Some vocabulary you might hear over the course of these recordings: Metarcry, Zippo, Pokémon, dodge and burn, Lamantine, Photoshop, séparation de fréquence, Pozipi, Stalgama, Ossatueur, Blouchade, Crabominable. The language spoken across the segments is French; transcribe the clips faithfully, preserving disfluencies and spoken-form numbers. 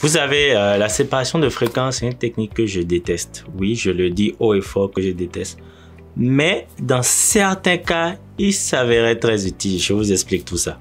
Vous savez, euh, la séparation de fréquences, c'est une technique que je déteste. Oui, je le dis haut et fort que je déteste. Mais dans certains cas, il s'avérait très utile. Je vous explique tout ça.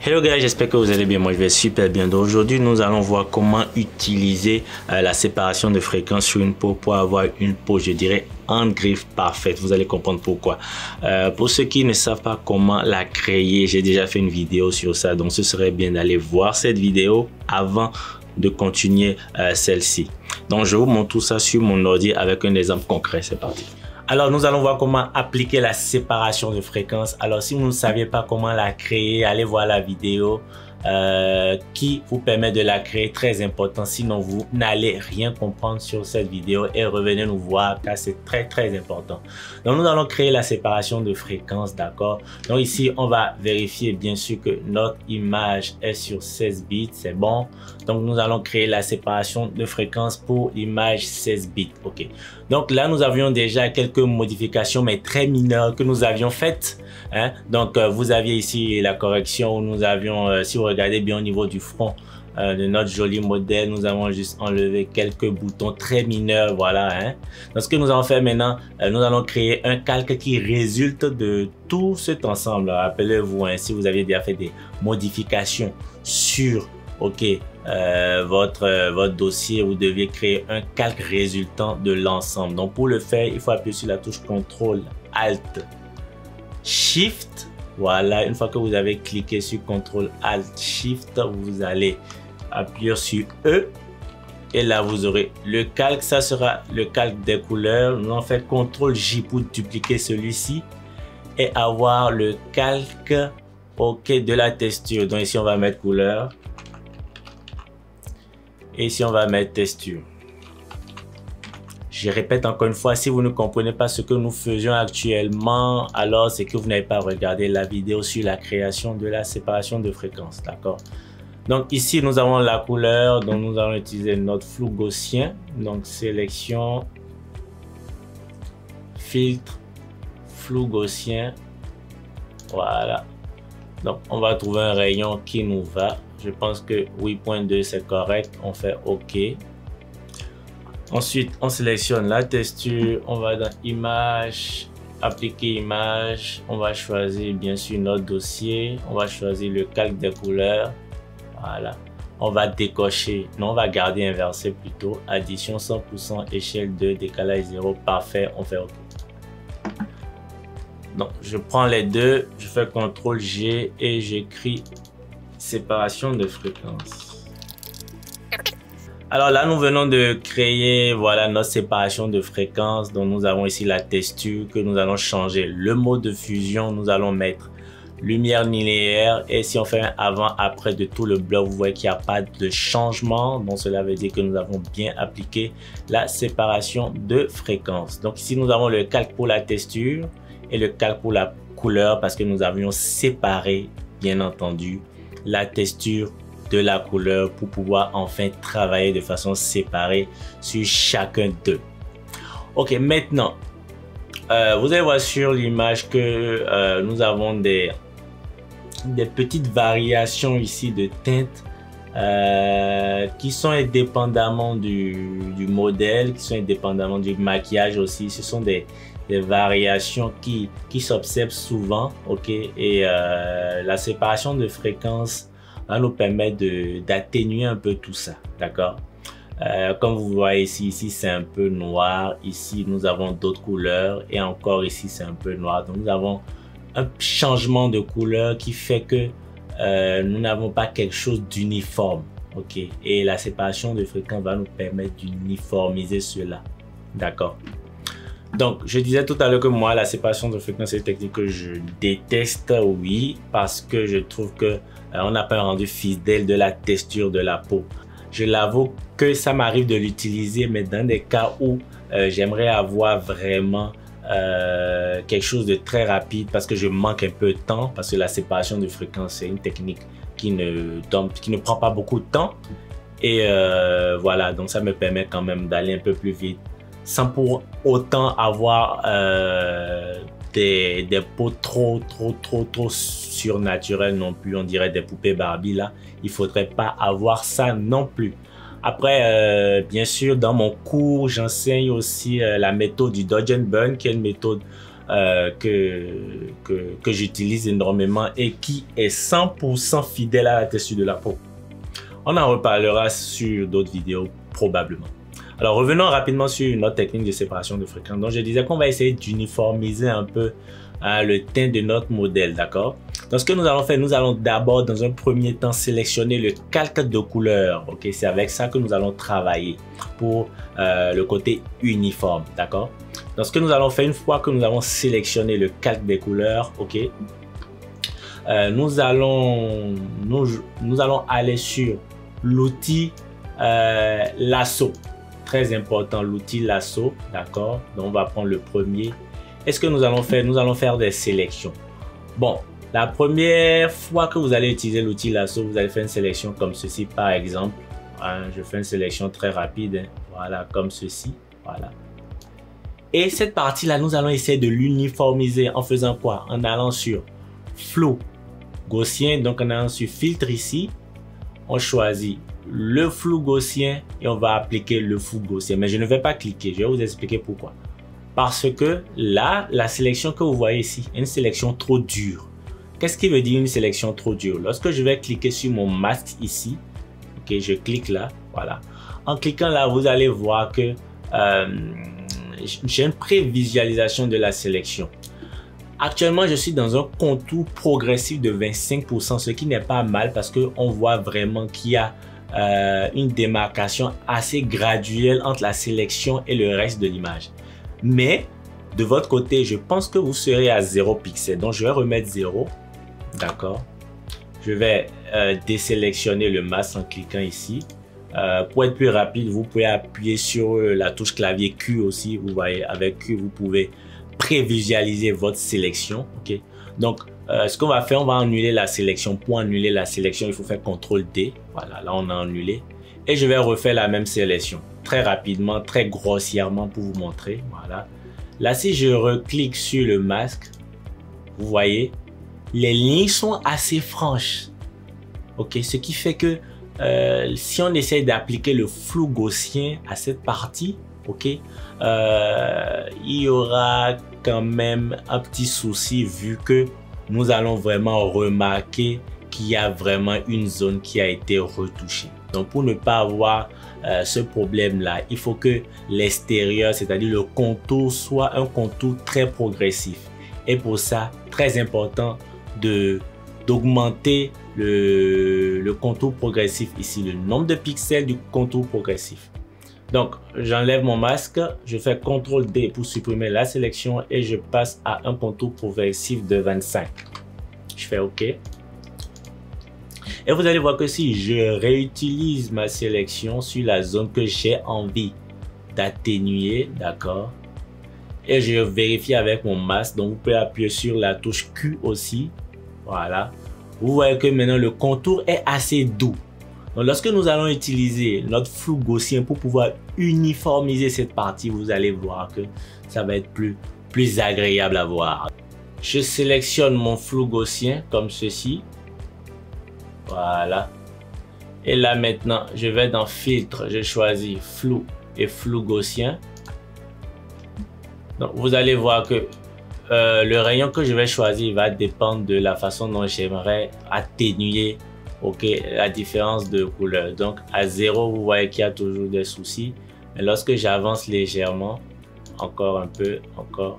Hello guys, j'espère que vous allez bien, moi je vais super bien. Donc aujourd'hui nous allons voir comment utiliser euh, la séparation de fréquences sur une peau pour avoir une peau, je dirais, en griffe parfaite. Vous allez comprendre pourquoi. Euh, pour ceux qui ne savent pas comment la créer, j'ai déjà fait une vidéo sur ça, donc ce serait bien d'aller voir cette vidéo avant de continuer euh, celle-ci. Donc je vous montre tout ça sur mon ordi avec un exemple concret, c'est parti. Alors, nous allons voir comment appliquer la séparation de fréquences. Alors, si vous ne saviez pas comment la créer, allez voir la vidéo euh, qui vous permet de la créer. Très important. Sinon, vous n'allez rien comprendre sur cette vidéo et revenez nous voir car c'est très, très important. Donc, nous allons créer la séparation de fréquences, d'accord? Donc, ici, on va vérifier bien sûr que notre image est sur seize bits. C'est bon. Donc, nous allons créer la séparation de fréquences pour l'image seize bits. OK. Donc, là, nous avions déjà quelques modifications mais très mineures que nous avions faites, hein? Donc euh, vous aviez ici la correction où nous avions, euh, si vous regardez bien au niveau du front euh, de notre joli modèle, nous avons juste enlevé quelques boutons très mineurs, voilà, hein? Donc ce que nous allons faire maintenant, euh, nous allons créer un calque qui résulte de tout cet ensemble. Rappelez-vous, hein, si vous aviez déjà fait des modifications sur OK, euh, votre, euh, votre dossier, vous deviez créer un calque résultant de l'ensemble. Donc, pour le faire, il faut appuyer sur la touche contrôle alt shift. Voilà, une fois que vous avez cliqué sur contrôle alt shift, vous allez appuyer sur E. Et là, vous aurez le calque. Ça sera le calque des couleurs. Nous allons faire contrôle J pour dupliquer celui-ci et avoir le calque OK de la texture. Donc, ici, on va mettre couleur. Et ici, on va mettre texture. Je répète encore une fois, si vous ne comprenez pas ce que nous faisions actuellement, alors c'est que vous n'avez pas regardé la vidéo sur la création de la séparation de fréquences, d'accord? Donc ici, nous avons la couleur, donc nous allons utiliser notre flou gaussien. Donc sélection, filtre, flou gaussien, voilà. Donc on va trouver un rayon qui nous va. Je pense que huit point deux c'est correct, on fait OK. Ensuite, on sélectionne la texture, on va dans image, appliquer image, on va choisir bien sûr notre dossier, on va choisir le calque des couleurs, voilà. On va décocher, non, on va garder inversé plutôt, addition cent pour cent, échelle deux, décalage zéro, parfait, on fait OK. Donc, je prends les deux, je fais contrôle G et j'écris séparation de fréquences. Alors là, nous venons de créer, voilà, notre séparation de fréquences. Donc, nous avons ici la texture que nous allons changer. Le mode de fusion, nous allons mettre lumière linéaire. Et si on fait un avant-après de tout le bloc, vous voyez qu'il n'y a pas de changement. Donc, cela veut dire que nous avons bien appliqué la séparation de fréquences. Donc, ici, nous avons le calque pour la texture et le calque pour la couleur parce que nous avions séparé, bien entendu, la texture de la couleur pour pouvoir enfin travailler de façon séparée sur chacun d'eux. OK, maintenant, euh, vous allez voir sur l'image que euh, nous avons des, des petites variations ici de teintes euh, qui sont indépendamment du, du modèle, qui sont indépendamment du maquillage aussi. Ce sont des... des variations qui, qui s'observent souvent, OK? Et euh, la séparation de fréquences hein, nous permet d'atténuer un peu tout ça, d'accord? Euh, comme vous voyez ici, ici c'est un peu noir, ici nous avons d'autres couleurs et encore ici c'est un peu noir. Donc nous avons un changement de couleur qui fait que euh, nous n'avons pas quelque chose d'uniforme, OK? Et la séparation de fréquences va nous permettre d'uniformiser cela, d'accord? Donc, je disais tout à l'heure que moi, la séparation de fréquences et technique que je déteste, oui, parce que je trouve que euh, on n'a pas un rendu fidèle de la texture de la peau. Je l'avoue que ça m'arrive de l'utiliser, mais dans des cas où euh, j'aimerais avoir vraiment euh, quelque chose de très rapide parce que je manque un peu de temps, parce que la séparation de fréquences, c'est une technique qui ne, tombe, qui ne prend pas beaucoup de temps. Et euh, voilà, donc ça me permet quand même d'aller un peu plus vite, sans pour autant avoir euh, des, des peaux trop, trop, trop, trop surnaturelles non plus. On dirait des poupées Barbie là. Il ne faudrait pas avoir ça non plus. Après, euh, bien sûr, dans mon cours, j'enseigne aussi euh, la méthode du Dodge and Burn, qui est une méthode euh, que, que, que j'utilise énormément et qui est cent pour cent fidèle à la texture de la peau. On en reparlera sur d'autres vidéos probablement. Alors revenons rapidement sur notre technique de séparation de fréquences. Donc je disais qu'on va essayer d'uniformiser un peu hein, le teint de notre modèle, d'accord? Donc ce que nous allons faire, nous allons d'abord dans un premier temps sélectionner le calque de couleur. Ok, c'est avec ça que nous allons travailler pour euh, le côté uniforme, d'accord? Donc ce que nous allons faire une fois que nous avons sélectionné le calque des couleurs, ok, euh, nous allons nous, nous allons aller sur l'outil euh, lasso. Très important, l'outil lasso, d'accord? Donc on va prendre le premier. Est-ce que nous allons faire? Nous allons faire des sélections. Bon, la première fois que vous allez utiliser l'outil lasso, vous allez faire une sélection comme ceci, par exemple. Hein, je fais une sélection très rapide, hein, voilà, comme ceci, voilà. Et cette partie-là, nous allons essayer de l'uniformiser en faisant quoi? En allant sur flou gaussien, donc en allant sur filtre ici, on choisit le flou gaussien et on va appliquer le flou gaussien. Mais je ne vais pas cliquer, je vais vous expliquer pourquoi. Parce que là, la sélection que vous voyez ici est une sélection trop dure. Qu'est-ce qui veut dire une sélection trop dure? Lorsque je vais cliquer sur mon masque ici, ok, je clique là, voilà. En cliquant là, vous allez voir que euh, j'ai une prévisualisation de la sélection. Actuellement, je suis dans un contour progressif de vingt-cinq pour cent, ce qui n'est pas mal parce qu'on voit vraiment qu'il y a Euh, une démarcation assez graduelle entre la sélection et le reste de l'image. Mais de votre côté, je pense que vous serez à zéro pixel. Donc, je vais remettre zéro. D'accord. Je vais euh, désélectionner le masque en cliquant ici. Euh, pour être plus rapide, vous pouvez appuyer sur la touche clavier Q aussi. Vous voyez, avec Q, vous pouvez prévisualiser votre sélection. Ok. Donc, Euh, ce qu'on va faire, on va annuler la sélection. Pour annuler la sélection, il faut faire contrôle D. Voilà, là on a annulé. Et je vais refaire la même sélection. Très rapidement, très grossièrement pour vous montrer. Voilà. Là, si je reclique sur le masque, vous voyez, les lignes sont assez franches. Ok, ce qui fait que euh, si on essaye d'appliquer le flou gaussien à cette partie, ok, euh, il y aura quand même un petit souci vu que nous allons vraiment remarquer qu'il y a vraiment une zone qui a été retouchée. Donc, pour ne pas avoir euh, ce problème-là, il faut que l'extérieur, c'est-à-dire le contour, soit un contour très progressif. Et pour ça, très important de d'augmenter le, le contour progressif ici, le nombre de pixels du contour progressif. Donc, j'enlève mon masque, je fais contrôle D pour supprimer la sélection et je passe à un contour progressif de vingt-cinq. Je fais OK. Et vous allez voir que si je réutilise ma sélection sur la zone que j'ai envie d'atténuer, d'accord, et je vérifie avec mon masque, donc vous pouvez appuyer sur la touche Q aussi, voilà. Vous voyez que maintenant le contour est assez doux. Donc, lorsque nous allons utiliser notre flou gaussien pour pouvoir uniformiser cette partie, vous allez voir que ça va être plus, plus agréable à voir. Je sélectionne mon flou gaussien comme ceci. Voilà. Et là maintenant, je vais dans filtre, je choisis flou et flou gaussien. Donc vous allez voir que euh, le rayon que je vais choisir va dépendre de la façon dont j'aimerais atténuer. Ok, la différence de couleur. Donc à zéro, vous voyez qu'il y a toujours des soucis. Mais lorsque j'avance légèrement, encore un peu, encore,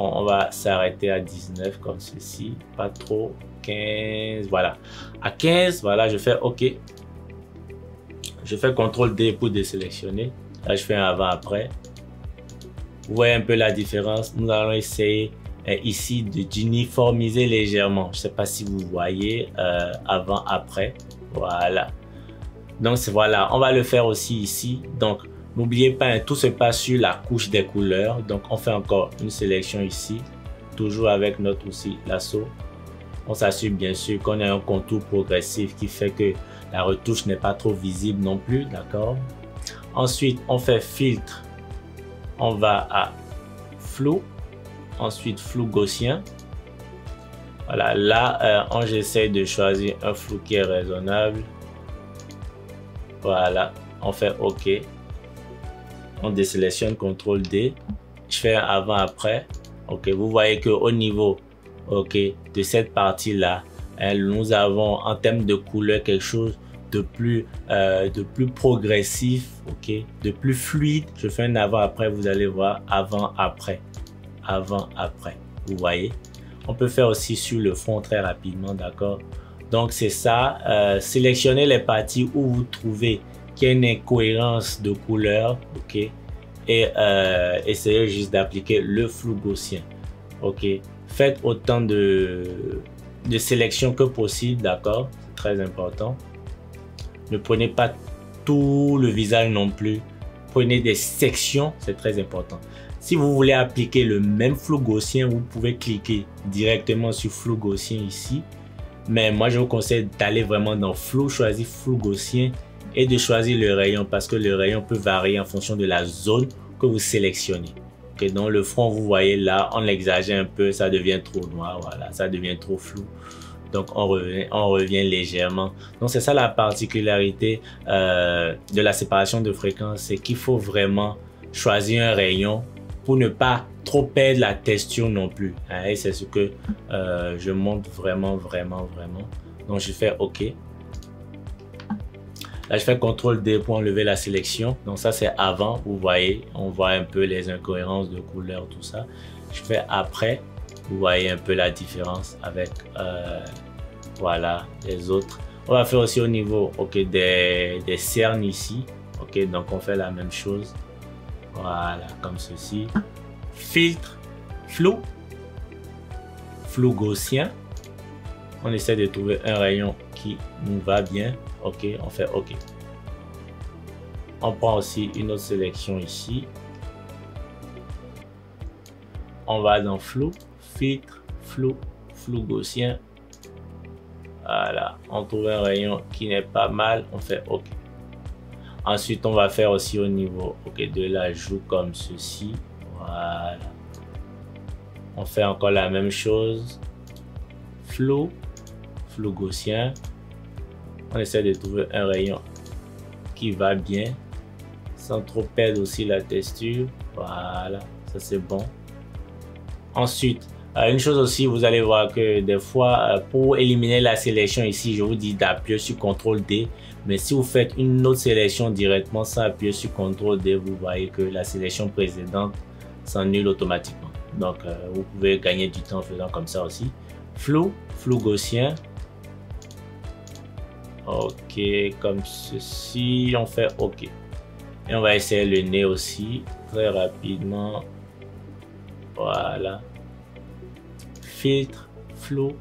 on, on va s'arrêter à dix-neuf comme ceci. Pas trop, quinze, voilà. À quinze, voilà, je fais OK. Je fais contrôle D pour désélectionner. Là, je fais un avant-après. Vous voyez un peu la différence. Nous allons essayer ici d'uniformiser légèrement. Je ne sais pas si vous voyez euh, avant, après. Voilà. Donc, voilà. On va le faire aussi ici. Donc, n'oubliez pas, hein, tout se passe sur la couche des couleurs. Donc, on fait encore une sélection ici. Toujours avec notre outil lasso. On s'assure bien sûr qu'on a un contour progressif qui fait que la retouche n'est pas trop visible non plus. D'accord? Ensuite, on fait filtre. On va à flou. ensuite flou gaussien. Voilà, là euh, j'essaie de choisir un flou qui est raisonnable. Voilà, on fait OK, on désélectionne contrôle D, je fais un avant après. OK, vous voyez que au niveau OK de cette partie là, hein, nous avons en termes de couleur quelque chose de plus euh, de plus progressif, OK, de plus fluide. Je fais un avant après, vous allez voir, avant après, avant après, vous voyez. On peut faire aussi sur le fond très rapidement, d'accord? Donc c'est ça, euh, sélectionnez les parties où vous trouvez qu'il y a une incohérence de couleur, OK? Et euh, essayez juste d'appliquer le flou gaussien, OK? Faites autant de, de sélections que possible, d'accord? C'est très important. Ne prenez pas tout le visage non plus. Prenez des sections, c'est très important. Si vous voulez appliquer le même flou gaussien, vous pouvez cliquer directement sur flou gaussien ici. Mais moi, je vous conseille d'aller vraiment dans flou, choisir flou gaussien et de choisir le rayon parce que le rayon peut varier en fonction de la zone que vous sélectionnez. Okay, donc le front, vous voyez là, on exagère un peu, ça devient trop noir, voilà, ça devient trop flou. Donc on revient, on revient légèrement. Donc c'est ça la particularité euh, de la séparation de fréquences, c'est qu'il faut vraiment choisir un rayon pour ne pas trop perdre la texture non plus. Hein, et c'est ce que euh, je montre vraiment, vraiment, vraiment. Donc, je fais OK. Là, je fais contrôle D pour enlever la sélection. Donc, ça, c'est avant. Vous voyez, on voit un peu les incohérences de couleurs, tout ça. Je fais après. Vous voyez un peu la différence avec euh, voilà, les autres. On va faire aussi au niveau OK, des, des cernes ici. OK, donc, on fait la même chose. Voilà, comme ceci. Filtre, flou, flou gaussien. On essaie de trouver un rayon qui nous va bien. OK, on fait OK. On prend aussi une autre sélection ici. On va dans flou, filtre, flou, flou gaussien. Voilà, on trouve un rayon qui n'est pas mal. On fait OK. Ensuite, on va faire aussi au niveau OK, de la joue comme ceci. Voilà. On fait encore la même chose. Flou, flou gaussien. On essaie de trouver un rayon qui va bien, sans trop perdre aussi la texture. Voilà, ça c'est bon. Ensuite, une chose aussi, vous allez voir que des fois, pour éliminer la sélection ici, je vous dis d'appuyer sur contrôle D. Mais si vous faites une autre sélection directement sans appuyer sur contrôle D, vous voyez que la sélection précédente s'annule automatiquement. Donc, euh, vous pouvez gagner du temps en faisant comme ça aussi. Flou, flou gaussien. OK, comme ceci, on fait OK. Et on va essayer le nez aussi, très rapidement. Voilà. Filtre, flou,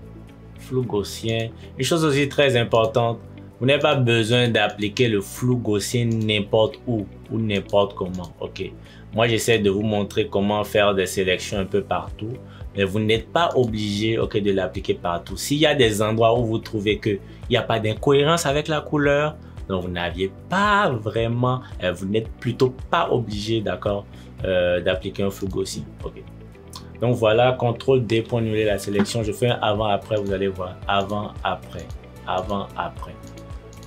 flou gaussien. Une chose aussi très importante, vous n'avez pas besoin d'appliquer le flou gaussien n'importe où ou n'importe comment. OK. Moi, j'essaie de vous montrer comment faire des sélections un peu partout. Mais vous n'êtes pas obligé OK, de l'appliquer partout. S'il y a des endroits où vous trouvez qu'il n'y a pas d'incohérence avec la couleur, donc vous n'aviez pas vraiment, vous n'êtes plutôt pas obligé d'accord, euh, d'appliquer un flou gaussien. OK. Donc voilà, contrôle D pour annuler la sélection. Je fais un avant-après, vous allez voir. Avant-après, avant-après.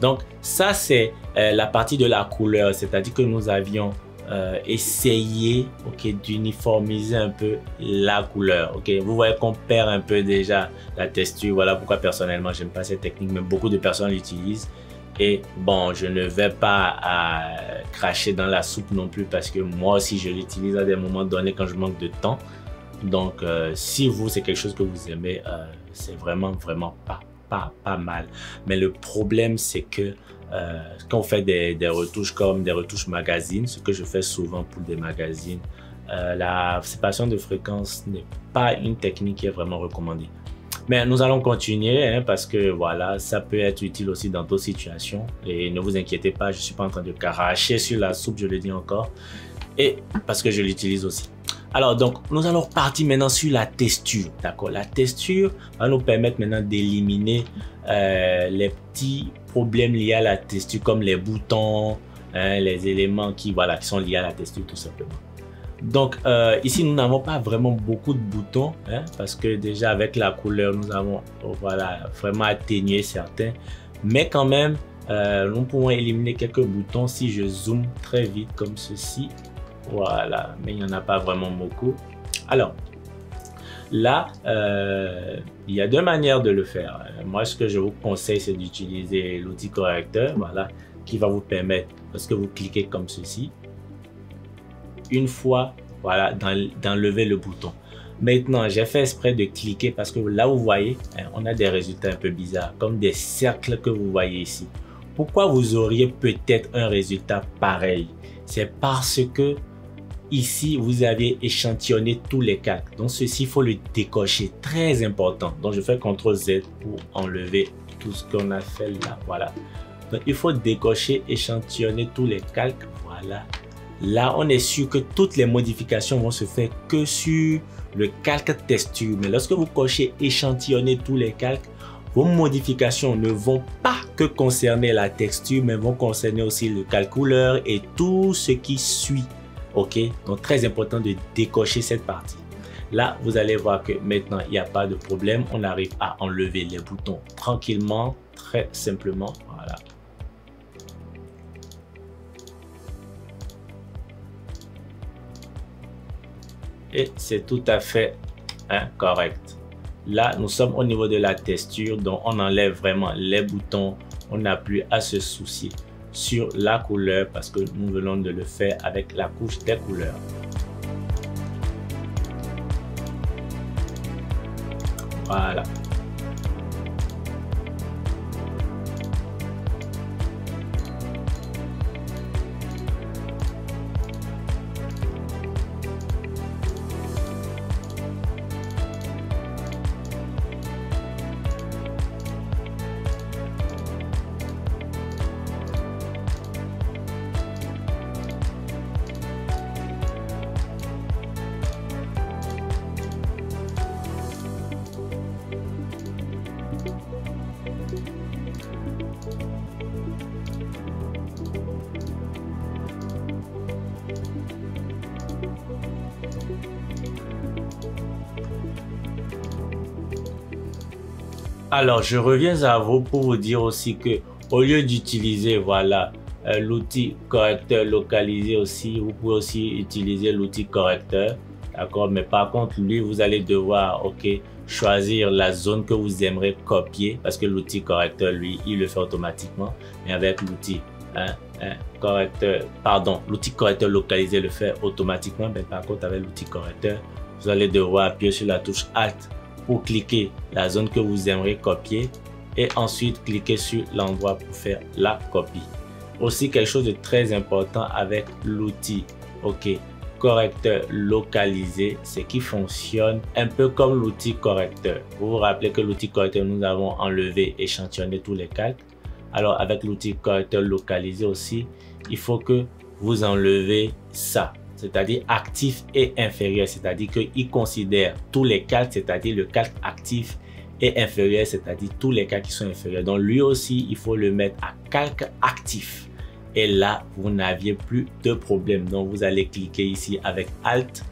Donc ça, c'est euh, la partie de la couleur, c'est-à-dire que nous avions euh, essayé OK, d'uniformiser un peu la couleur. OK, vous voyez qu'on perd un peu déjà la texture. Voilà pourquoi personnellement, j'aime pas cette technique, mais beaucoup de personnes l'utilisent. Et bon, je ne vais pas à cracher dans la soupe non plus parce que moi aussi, je l'utilise à des moments donnés quand je manque de temps. Donc, euh, si vous, c'est quelque chose que vous aimez, euh, c'est vraiment, vraiment pas, pas, pas mal. Mais le problème, c'est que euh, quand on fait des, des retouches comme des retouches magazines, ce que je fais souvent pour des magazines, euh, la séparation de fréquences n'est pas une technique qui est vraiment recommandée. Mais nous allons continuer hein, parce que voilà, ça peut être utile aussi dans d'autres situations. Et ne vous inquiétez pas, je ne suis pas en train de cracher sur la soupe, je le dis encore. Et parce que je l'utilise aussi. Alors, donc, nous allons repartir maintenant sur la texture, d'accord? La texture va nous permettre maintenant d'éliminer euh, les petits problèmes liés à la texture, comme les boutons, hein, les éléments qui, voilà, qui sont liés à la texture, tout simplement. Donc euh, ici nous n'avons pas vraiment beaucoup de boutons hein, parce que déjà avec la couleur nous avons voilà, vraiment atténué certains, mais quand même euh, nous pouvons éliminer quelques boutons si je zoome très vite comme ceci. Voilà, mais il n'y en a pas vraiment beaucoup. Alors là, euh, il y a deux manières de le faire. Moi, ce que je vous conseille, c'est d'utiliser l'outil correcteur, voilà, qui va vous permettre, parce que vous cliquez comme ceci, une fois, voilà, d'enlever le bouton. Maintenant, j'ai fait exprès de cliquer parce que là, vous voyez, hein, on a des résultats un peu bizarres, comme des cercles que vous voyez ici. Pourquoi vous auriez peut-être un résultat pareil? C'est parce que ici, vous avez échantillonné tous les quatre. Donc, ceci, il faut le décocher. Très important. Donc, je fais contrôle Z pour enlever tout ce qu'on a fait là. Voilà. Donc, il faut décocher, échantillonner tous les calques. Voilà. Là, on est sûr que toutes les modifications vont se faire que sur le calque texture. Mais lorsque vous cochez échantillonner tous les calques, vos modifications ne vont pas que concerner la texture, mais vont concerner aussi le calque couleur et tout ce qui suit. Ok, donc très important de décocher cette partie. Là, vous allez voir que maintenant, il n'y a pas de problème. On arrive à enlever les boutons tranquillement, très simplement. Voilà. Et c'est tout à fait hein, correct. Là, nous sommes au niveau de la texture. Donc, on enlève vraiment les boutons. On n'a plus à se soucier sur la couleur parce que nous venons de le faire avec la couche des couleurs. Voilà. Alors, je reviens à vous pour vous dire aussi que au lieu d'utiliser voilà euh, l'outil correcteur localisé aussi, vous pouvez aussi utiliser l'outil correcteur, d'accord? Mais par contre, lui, vous allez devoir, ok, choisir la zone que vous aimerez copier parce que l'outil correcteur, lui, il le fait automatiquement. Mais avec l'outil hein, hein, correcteur, pardon, l'outil correcteur localisé le fait automatiquement. Mais par contre, avec l'outil correcteur, vous allez devoir appuyer sur la touche Alt pour cliquer la zone que vous aimeriez copier et ensuite cliquer sur l'endroit pour faire la copie. Aussi quelque chose de très important avec l'outil ok correcteur localisé, c'est qu'il fonctionne un peu comme l'outil correcteur. Vous vous rappelez que l'outil correcteur, nous avons enlevé, échantillonné tous les calques. Alors avec l'outil correcteur localisé aussi, il faut que vous enlevez ça. C'est-à-dire actif et inférieur, c'est-à-dire qu'il considère tous les calques, c'est-à-dire le calque actif et inférieur, c'est-à-dire tous les calques qui sont inférieurs. Donc lui aussi, il faut le mettre à calque actif. Et là, vous n'aviez plus de problème. Donc vous allez cliquer ici avec Alt,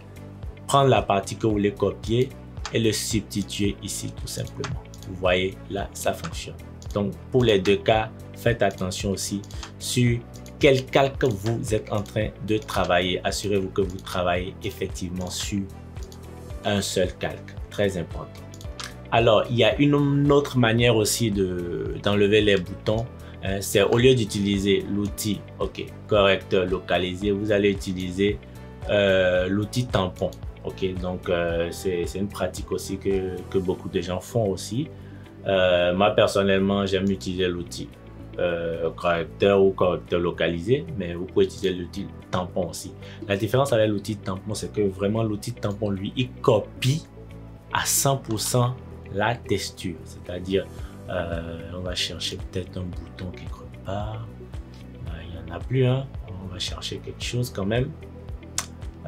prendre la partie que vous voulez copier et le substituer ici tout simplement. Vous voyez, là, ça fonctionne. Donc pour les deux cas, faites attention aussi sur quel calque vous êtes en train de travailler. Assurez-vous que vous travaillez effectivement sur un seul calque. Très important. Alors, il y a une autre manière aussi de d'enlever les boutons. Hein, c'est au lieu d'utiliser l'outil ok correcteur localisé, vous allez utiliser euh, l'outil tampon. Ok, donc euh, c'est une pratique aussi que, que beaucoup de gens font aussi. Euh, moi, personnellement, j'aime utiliser l'outil Euh, correcteur ou correcteur localisé, mais vous pouvez utiliser l'outil tampon aussi. La différence avec l'outil tampon, c'est que vraiment l'outil tampon, lui, il copie à cent pour cent la texture. C'est-à-dire, euh, on va chercher peut-être un bouton quelque part. Ben, il n'y en a plus un. Hein. On va chercher quelque chose quand même.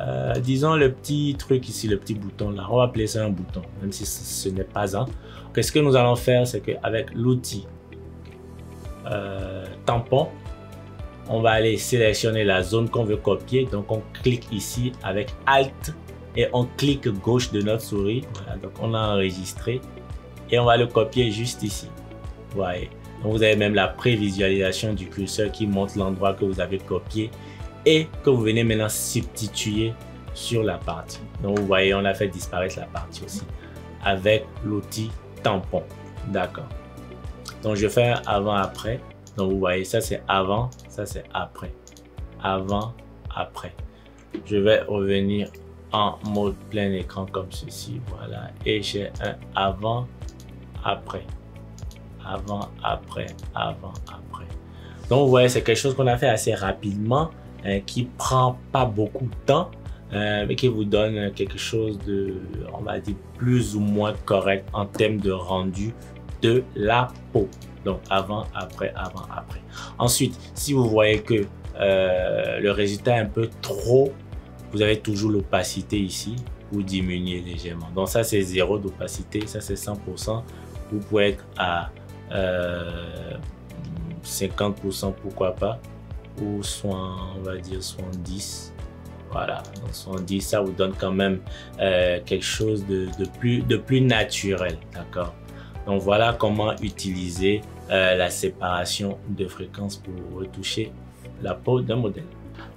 Euh, disons le petit truc ici, le petit bouton là. On va appeler ça un bouton, même si ce n'est pas un. Qu'est-ce que nous allons faire, c'est qu'avec l'outil Euh, tampon, on va aller sélectionner la zone qu'on veut copier. Donc, on clique ici avec Alt et on clique gauche de notre souris. Voilà, donc, on a enregistré et on va le copier juste ici. Vous voyez. Donc, vous avez même la prévisualisation du curseur qui montre l'endroit que vous avez copié et que vous venez maintenant substituer sur la partie. Donc, vous voyez, on a fait disparaître la partie aussi avec l'outil tampon. D'accord. Donc, je fais avant-après. Donc, vous voyez, ça c'est avant, ça c'est après. Avant, après. Je vais revenir en mode plein écran comme ceci. Voilà. Et j'ai un avant, après. Avant, après, avant, après. Donc, vous voyez, c'est quelque chose qu'on a fait assez rapidement, hein, qui prend pas beaucoup de temps, euh, mais qui vous donne quelque chose de, on va dire, plus ou moins correct en termes de rendu de la peau. Donc, avant, après, avant, après. Ensuite, si vous voyez que euh, le résultat est un peu trop, vous avez toujours l'opacité ici, vous diminuez légèrement. Donc, ça, c'est zéro d'opacité, ça, c'est cent pour cent. Vous pouvez être à euh, cinquante pour cent, pourquoi pas, ou soit, on va dire, soixante-dix. Voilà, donc soixante-dix, ça vous donne quand même euh, quelque chose de, de, plus, de plus naturel, d'accord? Donc, voilà comment utiliser euh, la séparation de fréquences pour retoucher la peau d'un modèle.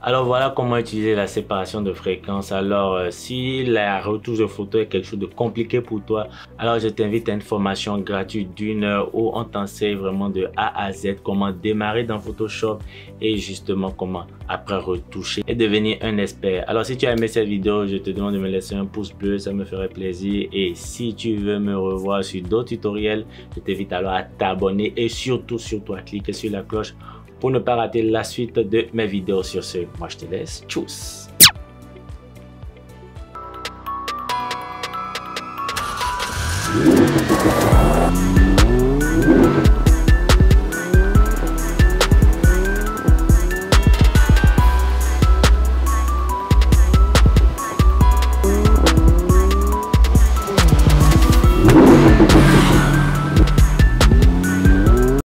Alors, voilà comment utiliser la séparation de fréquences. Alors, euh, si la retouche de photo est quelque chose de compliqué pour toi, alors je t'invite à une formation gratuite d'une heure où on t'enseigne vraiment de A à Z comment démarrer dans Photoshop et justement comment après retoucher et devenir un expert. Alors, si tu as aimé cette vidéo, je te demande de me laisser un pouce bleu, ça me ferait plaisir. Et si tu veux me revoir sur d'autres tutoriels, je t'invite alors à t'abonner et surtout, surtout à cliquer sur la cloche pour ne pas rater la suite de mes vidéos. Sur ce, moi je te laisse. Tchuss!